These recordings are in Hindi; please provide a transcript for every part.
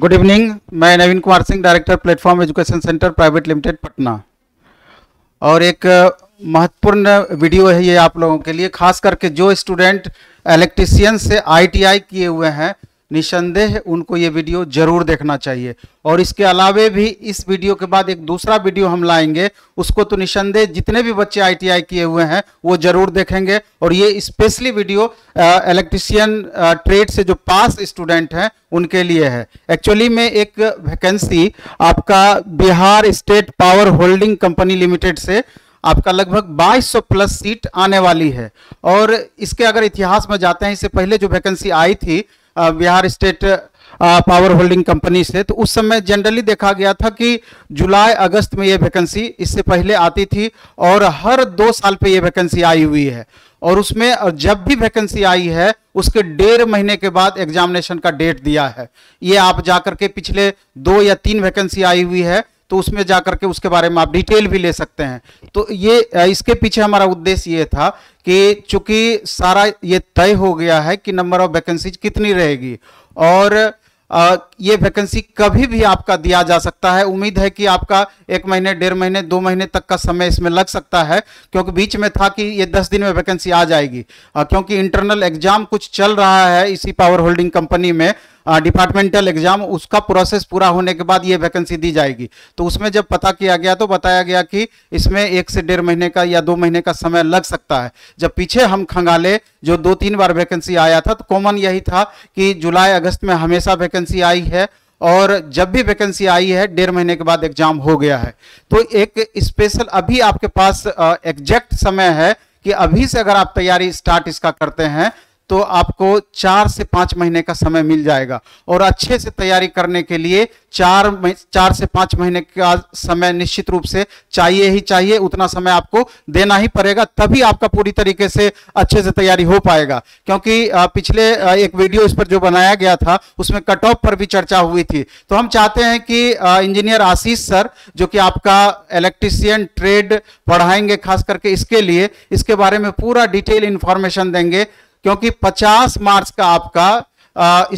गुड इवनिंग, मैं Naveen Kumar Singh, director platform education centre private limited Patna. और एक महत्वपूर्ण वीडियो है ये आप लोगों के लिए, खास करके जो स्टूडेंट इलेक्ट्रीशियन से ITI किए हुए हैं, निसंदेह उनको ये वीडियो जरूर देखना चाहिए। और इसके अलावे भी इस वीडियो के बाद एक दूसरा वीडियो हम लाएंगे, उसको तो निसंदेह जितने भी बच्चे ITI किए हुए हैं वो जरूर देखेंगे। और ये स्पेशली वीडियो इलेक्ट्रीशियन ट्रेड से जो पास स्टूडेंट हैं उनके लिए है। एक्चुअली में एक वैकेंसी आपका Bihar state power holding company limited से आपका लगभग 2200 प्लस सीट आने वाली है। और इसके अगर इतिहास में जाते हैं, इससे पहले जो वैकेंसी आई थी Bihar state power holding company से, तो उस समय जनरली देखा गया था कि जुलाई अगस्त में ये वैकेंसी इससे पहले आती थी और हर 2 साल पे ये वैकेंसी आई हुई है। और उसमें जब भी वैकेंसी आई है उसके 1.5 महीने के बाद एग्जामिनेशन का डेट दिया है। ये आप जाकर के पिछले 2 या 3 वैकेंसी आई हुई है तो उसमें जाकर के उसके बारे में आप डिटेल भी ले सकते हैं। तो ये इसके पीछे हमारा उद्देश्य ये था कि चूंकि सारा ये तय हो गया है कि नंबर ऑफ वैकेंसीज कितनी रहेगी और ये वैकेंसी कभी भी आपका दिया जा सकता है। उम्मीद है कि आपका 1 महीने, 1.5 महीने, 2 महीने तक का समय इसमें लग सकता है, क्योंकि बीच में था कि ये 10 दिन में वैकेंसी आ जाएगी। क्योंकि इंटरनल एग्जाम कुछ चल रहा है इसी पावर होल्डिंग कंपनी में, डिपार्टमेंटल एग्जाम, उसका प्रोसेस पूरा होने के बाद ये वैकेंसी दी जाएगी। तो उसमें जब पता किया गया तो बताया गया कि इसमें 1 से 1.5 महीने का या 2 महीने का समय लग सकता है। जब पीछे हम खंगाले जो 2-3 बार वैकेंसी आया था तो कॉमन यही था कि जुलाई अगस्त में हमेशा वैकेंसी आई है और जब भी वैकेंसी आई है 1.5 महीने के बाद एग्जाम हो गया है। तो एक स्पेशल अभी आपके पास एग्जैक्ट समय है कि अभी से अगर आप तैयारी स्टार्ट इसका करते हैं तो आपको 4 से 5 महीने का समय मिल जाएगा। और अच्छे से तैयारी करने के लिए 4 से 5 महीने का समय निश्चित रूप से चाहिए ही चाहिए, उतना समय आपको देना ही पड़ेगा, तभी आपका पूरी तरीके से अच्छे से तैयारी हो पाएगा। क्योंकि पिछले एक वीडियो इस पर जो बनाया गया था उसमें कट ऑफ पर भी चर्चा हुई थी। तो हम चाहते हैं कि इंजीनियर आशीष सर जो कि आपका इलेक्ट्रीशियन ट्रेड पढ़ाएंगे खास करके इसके लिए, इसके बारे में पूरा डिटेल इंफॉर्मेशन देंगे। क्योंकि 50 मार्च का आपका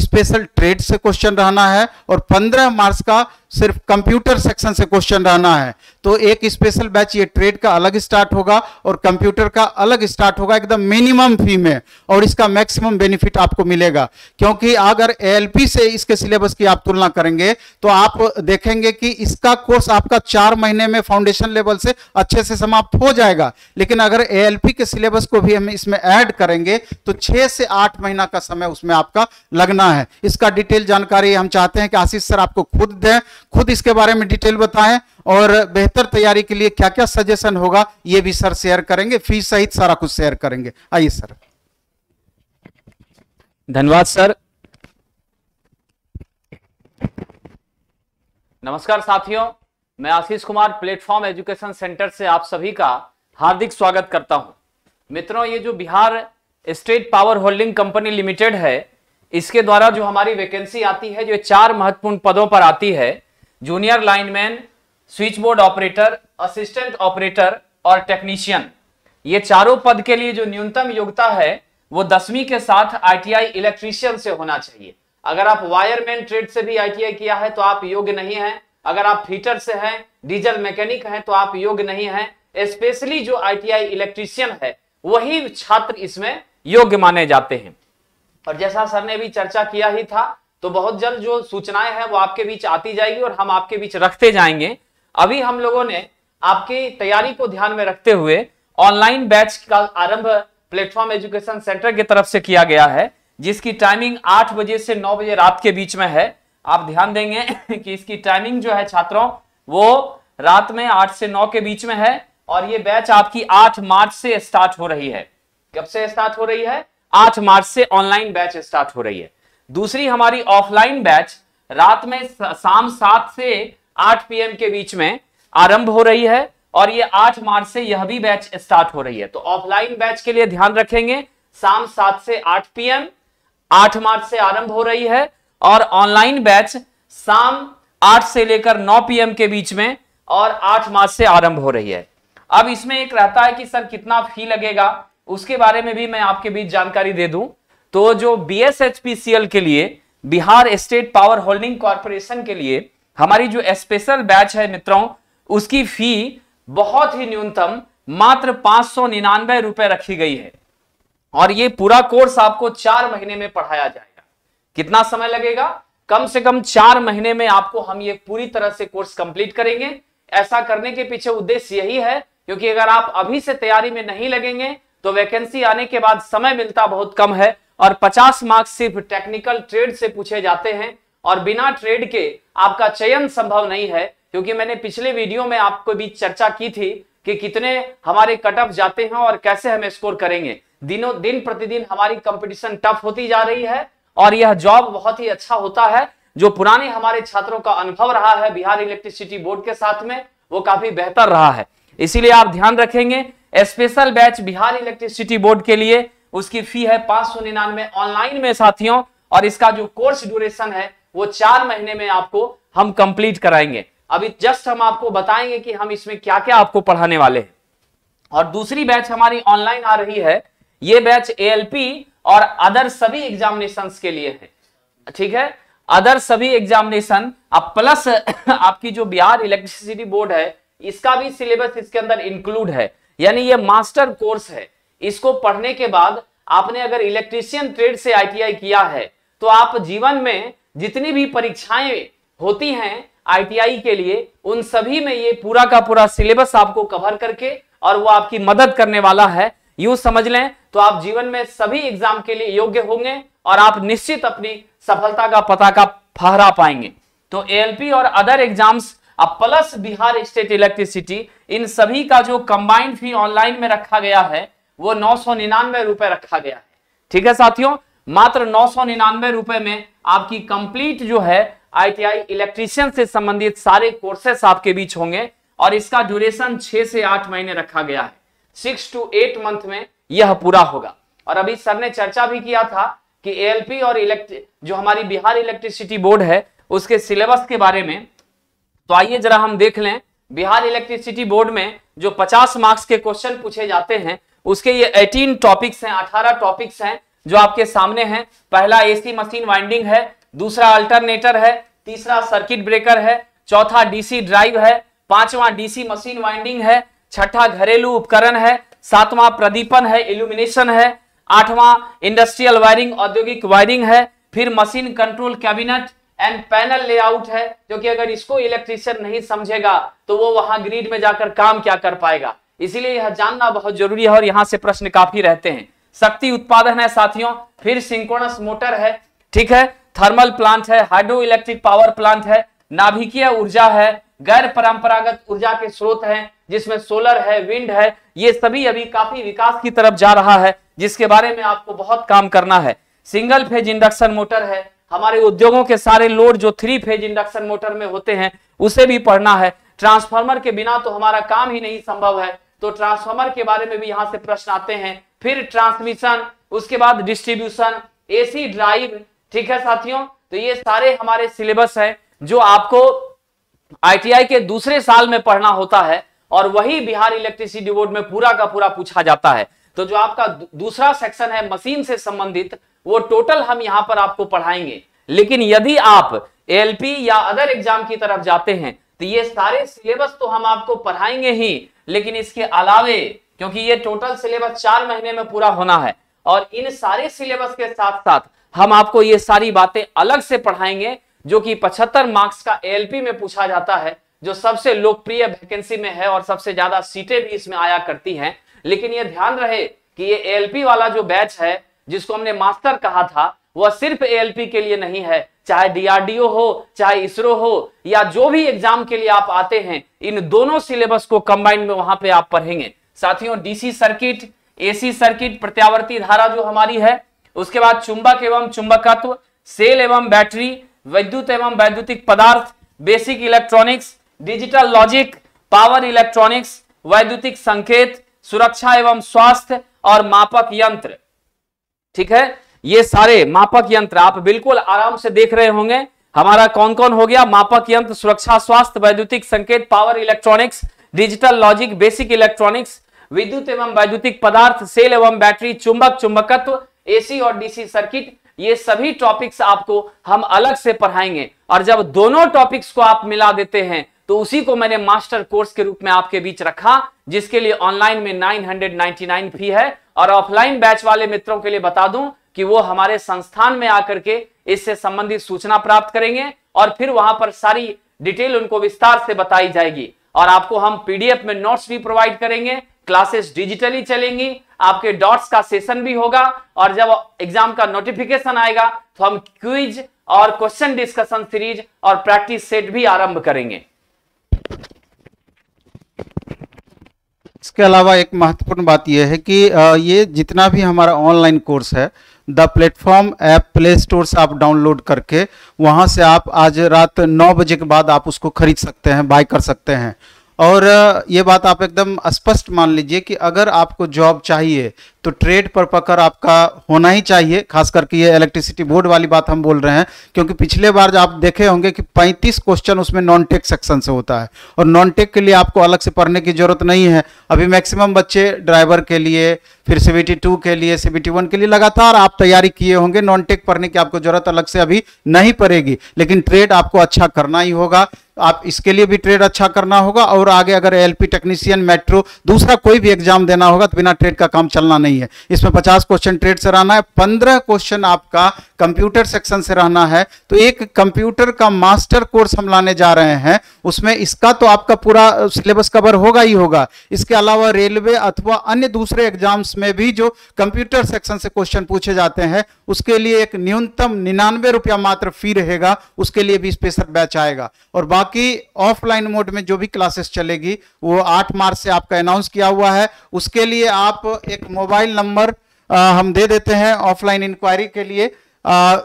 स्पेशल ट्रेड से क्वेश्चन रहना है और 15 मार्च का सिर्फ कंप्यूटर सेक्शन से क्वेश्चन रहना है। तो एक स्पेशल बैच ये ट्रेड का अलग स्टार्ट होगा और कंप्यूटर का अलग स्टार्ट होगा, एकदम मिनिमम फी में। और इसका मैक्सिमम बेनिफिट आपको मिलेगा, क्योंकि अगर ALP से इसके सिलेबस की आप तुलना करेंगे तो आप देखेंगे कि इसका कोर्स आपका 4 महीने में फाउंडेशन लेवल से अच्छे से समाप्त हो जाएगा। लेकिन अगर ALP के सिलेबस को भी हम इसमें ऐड करेंगे तो 6 से 8 महीना का समय उसमें आपका लगना है। इसका डिटेल जानकारी हम चाहते हैं कि आशीष सर आपको खुद दें, खुद इसके बारे में डिटेल बताएं और बेहतर तैयारी के लिए क्या क्या सजेशन होगा ये भी सर शेयर करेंगे, फीस सहित सारा कुछ शेयर करेंगे। आइए सर। धन्यवाद सर। नमस्कार साथियों, मैं Ashish Kumar platform education centre से आप सभी का हार्दिक स्वागत करता हूं। मित्रों, ये जो Bihar state power holding company limited है, इसके द्वारा जो हमारी वैकेंसी आती है, जो 4 महत्वपूर्ण पदों पर आती है, junior lineman, switch board operator, assistant operator और टेक्नीशियन, ये चारों पद के लिए जो न्यूनतम योग्यता है वो 10वीं के साथ ITI इलेक्ट्रीशियन से होना चाहिए। अगर आप वायरमैन ट्रेड से भी ITI किया है तो आप योग्य नहीं है। अगर आप फिटर से हैं, डीजल मैकेनिक हैं तो आप योग्य नहीं है। स्पेशली जो ITI इलेक्ट्रीशियन है वही छात्र इसमें योग्य माने जाते हैं। और जैसा सर ने भी चर्चा किया ही था तो बहुत जल्द जो सूचनाएं हैं वो आपके बीच आती जाएगी और हम आपके बीच रखते जाएंगे। अभी हम लोगों ने आपकी तैयारी को ध्यान में रखते हुए ऑनलाइन बैच का आरंभ प्लेटफॉर्म एजुकेशन सेंटर की तरफ से किया गया है, जिसकी टाइमिंग 8 बजे से 9 बजे रात के बीच में है। आप ध्यान देंगे कि इसकी टाइमिंग जो है छात्रों वो रात में 8 से 9 के बीच में है। और ये बैच आपकी 8 मार्च से स्टार्ट हो रही है। कब से स्टार्ट हो रही है? 8 मार्च से ऑनलाइन बैच स्टार्ट हो रही है। दूसरी हमारी ऑफलाइन बैच रात में शाम 7 से 8 PM के बीच में आरंभ हो रही है और ये 8 मार्च से यह भी बैच स्टार्ट हो रही है। तो ऑफलाइन बैच के लिए ध्यान रखेंगे, शाम 7 से 8 PM 8 मार्च से आरंभ हो रही है और ऑनलाइन बैच शाम 8 से लेकर 9 PM के बीच में और 8 मार्च से आरंभ हो रही है। अब इसमें एक रहता है कि सर कितना फी लगेगा, उसके बारे में भी मैं आपके बीच जानकारी दे दूं। तो जो BSHPCL के लिए Bihar state power holding corporation के लिए हमारी जो स्पेशल बैच है मित्रों, उसकी फी बहुत ही न्यूनतम मात्र 599 रुपए रखी गई है और ये पूरा कोर्स आपको 4 महीने में पढ़ाया जाएगा। कितना समय लगेगा? कम से कम 4 महीने में आपको हम ये पूरी तरह से कोर्स कंप्लीट करेंगे। ऐसा करने के पीछे उद्देश्य यही है क्योंकि अगर आप अभी से तैयारी में नहीं लगेंगे तो वैकेंसी आने के बाद समय मिलता बहुत कम है और 50 मार्क्स सिर्फ टेक्निकल ट्रेड से पूछे जाते हैं और बिना ट्रेड के आपका चयन संभव नहीं है, क्योंकि मैंने पिछले वीडियो में आपको भी चर्चा की थी कि कितने हमारे कट ऑफ जाते हैं और कैसे हम स्कोर करेंगे। दिनों दिन प्रतिदिन हमारी कंपटीशन टफ होती जा रही है और यह जॉब बहुत ही अच्छा होता है। जो पुराने हमारे छात्रों का अनुभव रहा है बिहार इलेक्ट्रिसिटी बोर्ड के साथ में, वो काफी बेहतर रहा है। इसीलिए आप ध्यान रखेंगे, special batch Bihar electricity board के लिए उसकी फी है 599 ऑनलाइन में साथियों, और इसका जो कोर्स ड्यूरेशन है वो 4 महीने में आपको हम कंप्लीट कराएंगे। अभी जस्ट हम आपको बताएंगे कि हम इसमें क्या क्या आपको पढ़ाने वाले हैं। और दूसरी बैच हमारी ऑनलाइन आ रही है, ये बैच एएलपी और अदर सभी एग्जामिनेशंस के लिए है, ठीक है, अदर सभी एग्जामिनेशन। अब प्लस आपकी जो बिहार इलेक्ट्रिसिटी बोर्ड है इसका भी सिलेबस इसके अंदर इंक्लूड है, यानी ये मास्टर कोर्स है। इसको पढ़ने के बाद आपने अगर इलेक्ट्रीशियन ट्रेड से आईटीआई किया है तो आप जीवन में जितनी भी परीक्षाएं होती हैं आईटीआई के लिए उन सभी में ये पूरा का पूरा सिलेबस आपको कवर करके और वो आपकी मदद करने वाला है। यूं समझ लें तो आप जीवन में सभी एग्जाम के लिए योग्य होंगे और आप निश्चित अपनी सफलता का पताका फहरा पाएंगे। तो एएलपी और अदर एग्जाम्स अब प्लस बिहार स्टेट इलेक्ट्रिसिटी, इन सभी का जो कंबाइंड फी ऑनलाइन में रखा गया है वो 999 रुपए रखा गया है, ठीक है साथियों। मात्र 999 रुपए में आपकी कंप्लीट जो है आईटीआई इलेक्ट्रीशियन से संबंधित सारे कोर्सेस आपके बीच होंगे और इसका ड्यूरेशन 6 से 8 महीने रखा गया है। 6 to 8 मंथ में यह पूरा होगा। और अभी सर ने चर्चा भी किया था कि एएलपी और जो हमारी बिहार इलेक्ट्रिसिटी बोर्ड है उसके सिलेबस के बारे में, तो आइए जरा हम देख लें। बिहार इलेक्ट्रिसिटी बोर्ड में जो 50 मार्क्स के क्वेश्चन पूछे जाते हैं उसके ये 18 टॉपिक्स हैं, 18 टॉपिक्स हैं जो आपके सामने हैं। पहला एसी मशीन वाइंडिंग है, दूसरा अल्टरनेटर है, तीसरा सर्किट ब्रेकर है, चौथा डीसी ड्राइव है, पांचवा डीसी मशीन वाइंडिंग है, छठा घरेलू उपकरण है, सातवां प्रदीपन है, इल्यूमिनेशन है, आठवां इंडस्ट्रियल वायरिंग, औद्योगिक वायरिंग है, फिर machine control cabinet and panel layout है, क्योंकि अगर इसको इलेक्ट्रीशियन नहीं समझेगा तो वो वहां ग्रिड में जाकर काम क्या कर पाएगा। इसीलिए यह जानना बहुत जरूरी है और यहाँ से प्रश्न काफी रहते हैं। शक्ति उत्पादन है साथियों, फिर सिंक्रोनस मोटर है, ठीक है, थर्मल प्लांट है, हाइड्रो इलेक्ट्रिक पावर प्लांट है, नाभिकीय ऊर्जा है, गैर परंपरागत ऊर्जा के स्रोत हैं जिसमें सोलर है, विंड है, ये सभी अभी काफी विकास की तरफ जा रहा है जिसके बारे में आपको बहुत काम करना है। सिंगल फेज इंडक्शन मोटर है, हमारे उद्योगों के सारे लोड जो 3 फेज इंडक्शन मोटर में होते हैं उसे भी पढ़ना है। ट्रांसफार्मर के बिना तो हमारा काम ही नहीं संभव है, तो ट्रांसफार्मर के बारे में भी यहाँ से प्रश्न आते हैं। फिर ट्रांसमिशन, उसके बाद डिस्ट्रीब्यूशन, एसी ड्राइव, ठीक है साथियों। तो ये सारे हमारे सिलेबस है जो आपको आईटीआई के दूसरे साल में पढ़ना होता है और वही बिहार इलेक्ट्रिसिटी बोर्ड में पूरा का पूरा पूछा जाता है। तो जो आपका दूसरा सेक्शन है मशीन से संबंधित, वो टोटल हम यहाँ पर आपको पढ़ाएंगे। लेकिन यदि आप एएलपी या अदर एग्जाम की तरफ जाते हैं तो ये सारे सिलेबस तो हम आपको पढ़ाएंगे ही, लेकिन इसके अलावे क्योंकि ये टोटल सिलेबस 4 महीने में पूरा होना है और इन सारे सिलेबस के साथ साथ हम आपको ये सारी बातें अलग से पढ़ाएंगे जो कि 75 मार्क्स का एएलपी में पूछा जाता है, जो सबसे लोकप्रिय वैकेंसी में है और सबसे ज्यादा सीटें भी इसमें आया करती हैं। लेकिन ये ध्यान रहे कि ये एएलपी वाला जो बैच है जिसको हमने मास्टर कहा था, वह सिर्फ एएलपी के लिए नहीं है। चाहे डीआरडीओ हो, चाहे इसरो हो, या जो भी एग्जाम के लिए आप आते हैं, इन दोनों सिलेबस को कंबाइंड में वहां पे आप पढ़ेंगे साथियों। डीसी सर्किट, एसी सर्किट, प्रत्यावर्ती धारा जो हमारी है, उसके बाद चुंबक एवं चुंबकत्व, सेल एवं बैटरी, विद्युत एवं वैद्युतिक पदार्थ, basic electronics, digital logic, power electronics, वैद्युतिक संकेत, सुरक्षा एवं स्वास्थ्य और मापक यंत्र, ठीक है। ये सारे मापक यंत्र आप बिल्कुल आराम से देख रहे होंगे। हमारा कौन कौन हो गया? मापक यंत्र, सुरक्षा, स्वास्थ्य, वैद्युतिक संकेत, power electronics, digital logic, basic electronics, विद्युत एवं वैद्युतिक पदार्थ, सेल एवं बैटरी, चुंबक, चुंबकत्व, एसी और डीसी सर्किट, ये सभी टॉपिक्स आपको हम अलग से पढ़ाएंगे। और जब दोनों टॉपिक्स को आप मिला देते हैं तो उसी को मैंने मास्टर कोर्स के रूप में आपके बीच रखा, जिसके लिए ऑनलाइन में 999 फी है। और ऑफलाइन बैच वाले मित्रों के लिए बता दूं कि वो हमारे संस्थान में आकर के इससे संबंधित सूचना प्राप्त करेंगे और फिर वहां पर सारी डिटेल उनको विस्तार से बताई जाएगी। और आपको हम पीडीएफ में नोट्स भी प्रोवाइड करेंगे, क्लासेस डिजिटली चलेंगी, आपके डॉट्स का सेशन भी होगा। और जब एग्जाम का नोटिफिकेशन आएगा तो हम क्विज और क्वेश्चन डिस्कशन सीरीज और प्रैक्टिस सेट भी आरंभ करेंगे। इसके अलावा एक महत्वपूर्ण बात यह है कि ये जितना भी हमारा ऑनलाइन कोर्स है, the platform app play store से आप डाउनलोड करके वहाँ से आप आज रात 9 बजे के बाद आप उसको खरीद सकते हैं, बाय कर सकते हैं। और ये बात आप एकदम स्पष्ट मान लीजिए कि अगर आपको जॉब चाहिए तो ट्रेड पर पकड़ आपका होना ही चाहिए। खास करके ये इलेक्ट्रिसिटी बोर्ड वाली बात हम बोल रहे हैं, क्योंकि पिछले बार आप देखे होंगे कि 35 क्वेश्चन उसमें नॉन टेक सेक्शन से होता है और नॉन टेक के लिए आपको अलग से पढ़ने की जरूरत नहीं है। अभी मैक्सिमम बच्चे ड्राइवर के लिए, फिर CBT 2 के लिए, CBT 1 के लिए लगातार आप तैयारी किए होंगे। नॉन टेक पढ़ने की आपको जरूरत अलग से अभी नहीं पड़ेगी, लेकिन ट्रेड आपको अच्छा करना ही होगा। आप इसके लिए भी ट्रेड अच्छा करना होगा और आगे अगर LP टेक्नीशियन, मेट्रो, दूसरा कोई भी एग्जाम देना होगा तो बिना ट्रेड का काम चलना नहीं है। इसमें 50 क्वेश्चन ट्रेड से रहना है, 15 क्वेश्चन आपका कंप्यूटर सेक्शन से रहना है। तो एक कंप्यूटर का मास्टर कोर्स हम लाने जा रहे हैं, उसमें इसका तो आपका पूरा सिलेबस कवर होगा ही होगा। इसके अलावा रेलवे अथवा अन्य दूसरे एग्जाम्स में भी जो कंप्यूटर सेक्शन से क्वेश्चन पूछे जाते हैं उसके लिए एक न्यूनतम 99 रुपया मात्र फी रहेगा। उसके लिए भी स्पेशल बैच आएगा। और बाकी ऑफलाइन मोड में जो भी क्लासेस चलेगी वो 8 मार्च से आपका अनाउंस किया हुआ है। उसके लिए आप एक मोबाइल नंबर हम दे देते हैं ऑफलाइन इंक्वायरी के लिए।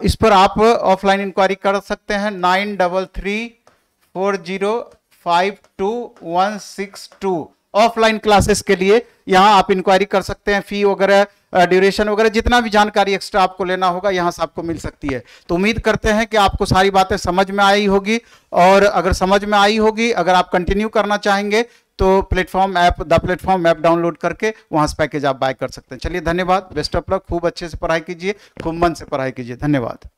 इस पर आप ऑफलाइन इंक्वायरी कर सकते हैं 9334052162। ऑफलाइन क्लासेस के लिए यहाँ आप इंक्वायरी कर सकते हैं। फी वगैरह, ड्यूरेशन वगैरह, जितना भी जानकारी एक्स्ट्रा आपको लेना होगा यहाँ से आपको मिल सकती है। तो उम्मीद करते हैं कि आपको सारी बातें समझ में आई होगी। और अगर समझ में आई होगी, अगर आप कंटिन्यू करना चाहेंगे तो platform app, the platform app download करके वहाँ से पैकेज आप बाय कर सकते हैं। चलिए, धन्यवाद, बेस्ट ऑफ लक। खूब अच्छे से पढ़ाई कीजिए, खूब मन से पढ़ाई कीजिए। धन्यवाद।